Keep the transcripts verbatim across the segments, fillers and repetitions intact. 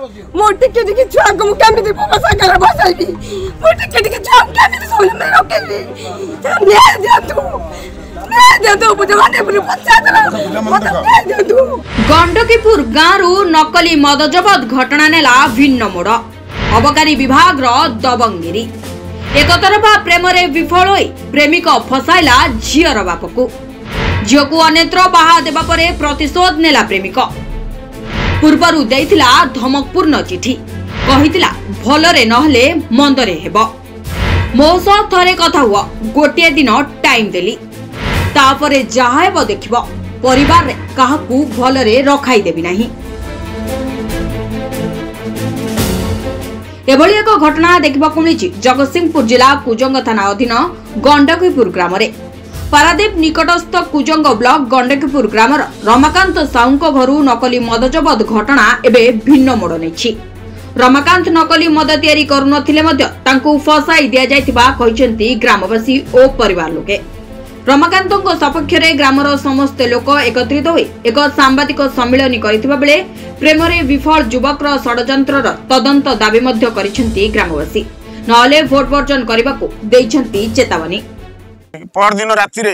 मोटी के दिखे छुआ को मुकाम दे बसा कर बसाई भी मोटी के दिखे छुआ के दे सोले में रोके भी ने दे तू ने दे तू बुझवाने पर पछा दला मत दे तू। गंडकीपुर गांरू नकली मद जबत घटना नेला भिन्न मोड़। अबकारी विभाग रो दबंगिरी एक तरफा प्रेम रे विफल होई प्रेमिक फसाइला झियर बाप को। झियो को अनेत्र बाहा देबा परे प्रतिशोध नेला प्रेमिक। पूर्वर देइथिला धमकपूर्ण चिठी कहिथिला भलरे नहले मंदरे हेबो। मोस थरे कथा हुआ गोटे दिन टाइम देली तापरे जाहा हेबो देखिबो। परिवार रे काहाकू भलरे रखाई देबी नाही। एभली एक घटना देखिबाकू मिलिछि जगतसिंहपुर जिला कुजंग थाना अधीन गंडकीपुर ग्राम रे। पारादीप निकटस्थ कुजंग ब्लॉक गंडकीपुर ग्रामर रमाकांत साहूंक घरू नकली मद जबत घटना एबे भिन्न मोड़ नेछि। रमाकांत नकली मद तैयारी करुनथिले मध्य तांकू फसाई दिया जायतिबा कहिसेंती ग्रामवासी ओ परिवार लोके। रमाकांतको सपक्ष रे ग्रामर समस्त लोक एकत्रित होई एक सांबादिक सम्मेलन करितबा बेले प्रेम रे विफल युवकर षडयंत्रर तदंत दाबी मध्य करिसेंती ग्रामवासी। नहले भोट वर्जन करबाकू देइसेंती चेतावनी। पर दिन राति रे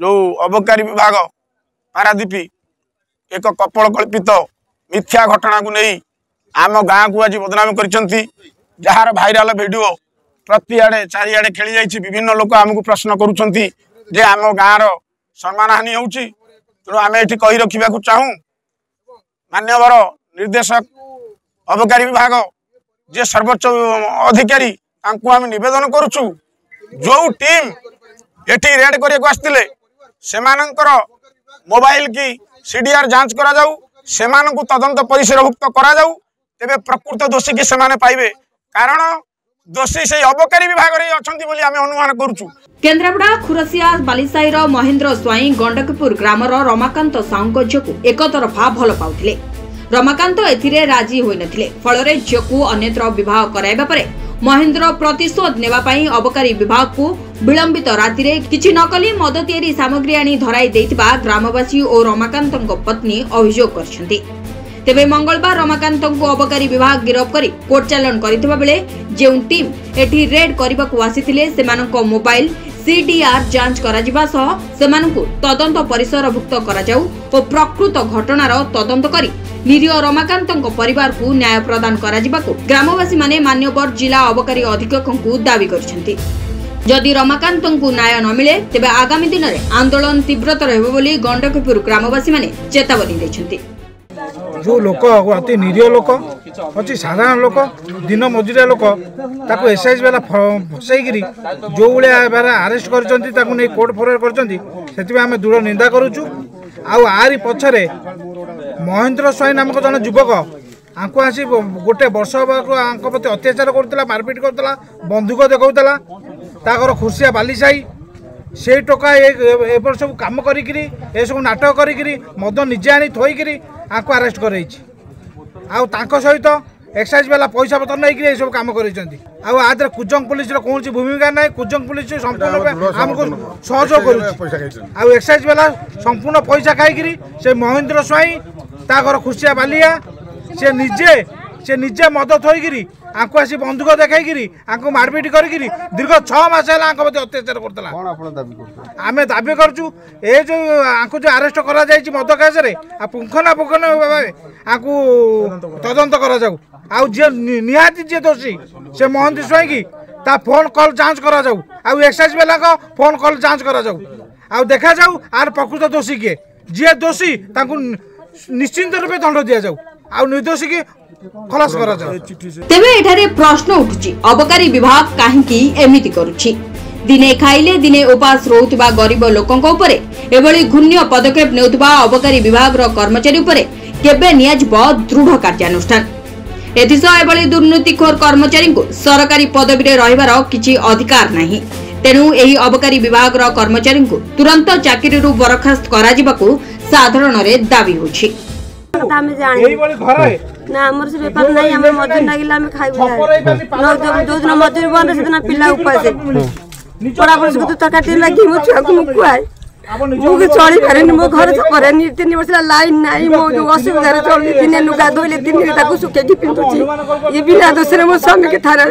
जो अबकारी विभाग पारादीपी एक कपड़कल्पित मिथ्या घटना को नहीं आम गाँ को आज बदनाम करछंती। जहार भाइराल भिडियो प्रति आड़े चारिआड़े खेली जाइछि। विभिन्न लोक आमको प्रश्न करुछंती जे आम गाँर सम्मान हानि होउछि। तेणु आम एठी कहि रखिबाकू चाहूँ मान्यवर निर्देशक अबकारी विभाग जे सर्वोच्च अधिकारी तांकू आम निवेदन करुछु जो टीम एटी रेड कर मोबाइल की सीडीआर जांच करा जाऊ। से तदंत परिसरभुक्त करा जाऊ तेरे प्रकृत दोषी की सेमाने पाइबे कारण दोषी से अबकारी विभाग रे अछंती बोली आमे अनुमान करूछु। केंद्रापड़ा खुरसिया बालिसाईर महेंद्र स्वाई गंडकीपुर ग्रामर रमाकांत साहूंक झीक एक तरफा भल पाउथिले। रमाकांत एथिरे राजी होई नथिले। फलरे झीक अन्यत्र विवाह कराइबा परे महेंद्र प्रतिशोध नेबा पाई अबकारी विभाग को विलंबित राति रे किछि नकली मद तैयारी सामग्री आनी धराई देइतिबा ग्रामवासी और रमाकांतक पत्नी अभियोग करछंती। तेबे मंगलवार रमाकांतक अबकारी विभाग गिरफ करी कोर्ट चालान करितबा बेले जेउ टीम एठी रेड करबाकू आसीथिले सेमानक मोबाइल सीडीआर जांच करा जिबा सह सेमानकू तदंत परिसरभुक्त करा जाऊ ओ प्रकृत घटनार तदंत करी निरीह रमाकांतक परिवार को न्याय प्रदान करा जिबाकू ग्रामवासी माने मान्यवर जिला अबकारी अधीक्षक दावी करछंती। जदि रमाकांतक न्याय न मिले तेबे आगामी दिन में आंदोलन तीव्रतर हेबो बोली गंडकीपुर ग्रामवासी माने चेतावनी देछंती। जो लोक अति निरीह लोक अच्छी साधारण लोक दिन मजुरिया लोक ताको एसआईज वाला फसैगिरी जो भाया आरेस्ट कर कोर्ट फरवर कर आम दृढ़ निंदा करूचु। आरी पछरे महेंद्र स्वाई नामक जन युवक आपको आसी गोटे वर्ष को प्रति अत्याचार करूला मारपिट करूला बंधुक देखाऊला ताकर खुर्सिया बालीसाई से टोका सब कम करसबू नाटक करी मद निजे आनी थोकरी आपको आरेस्ट कर सहित एक्साइज वाला पैसा पतर नहीं सब कम कर। आदि कुजंग पुलिस कौन भूमिका ना कुजंग पुलिस संपूर्ण आमको सहयोग कर एक्साइज वाला संपूर्ण पैसा खाई से महेंद्र स्वाई ताकर खुर्सिया बालिया से निजे से निजे मद थोकरी आपको आसी बंधुक देखी आपको मारपिट कर दीर्घ छस अत्याचार करता। आम दाबी करो जो आरेस्ट कर मद केस पुंखना पुंखना आपको तदंत करहाती जी दोषी से महंती स्वयं ता फोन कल जांच कराऊ। एक्साइज वाला फोन कल जांच कराऊ देखा जाऊ आर प्रकृत दोषी किए जी दोषी निश्चिंत रूपे दंड दि जाऊ आ निर्दोषी की खलास करा जाऊ। तेबे एठारे प्रश्न उठुची अबकारी विभाग काहेकी एमिति करूची। दिने खाइले दिने उपास रहउतबा गरीब लोकन को उपरे एबळी घुण्य पदक्षेप नेउतबा अबकारी विभाग रो कर्मचारी उपरे केबे नियाजबो दृढ कार्यानुष्ठान। एदिस एबळी दुर्नीतिखोर कर्मचारी को सरकारी पदवी रे रहिबार किछि अधिकार नाही। तेनु एही अबकारी विभाग रो कर्मचारी को तुरंत चाकरी रु बरखास्त करा जिबाकू साधारण रे दाबी होछि। ना हमर से पेपर नहीं हमर मजदूर लागिला हम खाइ बुझाय जो दिन मजदूर बन से दिन पिल्ला उपाय से निचोड़ा बस को तो तकाते लागी मु छुआ को मुकुआय मुझे चली फेर मो घर छकर तीन वर्ष लाइन नाई मो जो असुविधा चलती दिन लुगा धोले दिन सुखे पिंधुची ये बिना दोष में मो स्वामी के थाना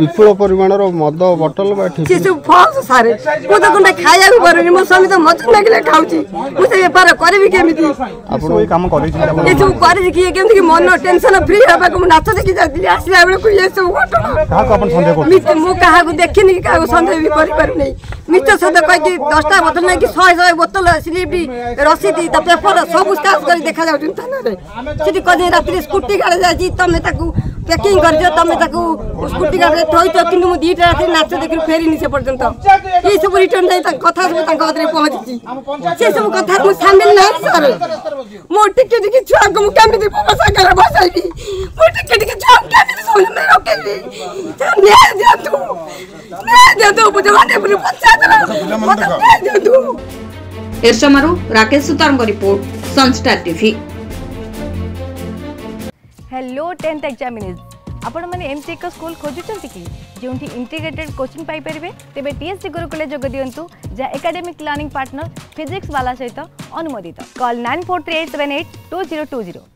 विपुल परिमाण मद बटल सब फल सारे मुझे गोटे खाया पारे मो स्वामी तो मजूर लगे खाऊँगी मुझे बेपार करी केमी कर मन टेनसन फ्री हाँ नाच देखी जाती आसला बेलू ये सब घटना मु क्या देखनी क्या सन्देह भी करें मिच सद कहीं दसटा बोतल नहीं कि शहे शहे बोतल स्लिप रसीद पेपर सब स्टाफ कर देखा जाने रात स्कूटी गाड़ी जाती तुम पैकिंग कर दियो तुम स्कूटी गाड़ी थोच कि दुईटा रात नाच देखिए फेरनी से पर्यटन ये सब रिटर्न जाए कथा सब पहुंची से सब कथा सामिल ना सर मो टिके टिके छुआ को कमी बसा बसाई मो टिके टिके छुआ राकेश रिपोर्ट संस्टार टीवी। हेलो टेन्थ एग्जामिनीज आपण माने एमसी एक स्कूल खोजुचंती कि जोंठी इंटीग्रेटेड कोचिंग पाई परिबे तेबे टीएससी गुरुकुल जोग दियंतु जा एकेडमिक लर्निंग पार्टनर फिजिक्स वाला सहित अनुमोदित call nine four three eight seven eight two zero two zero.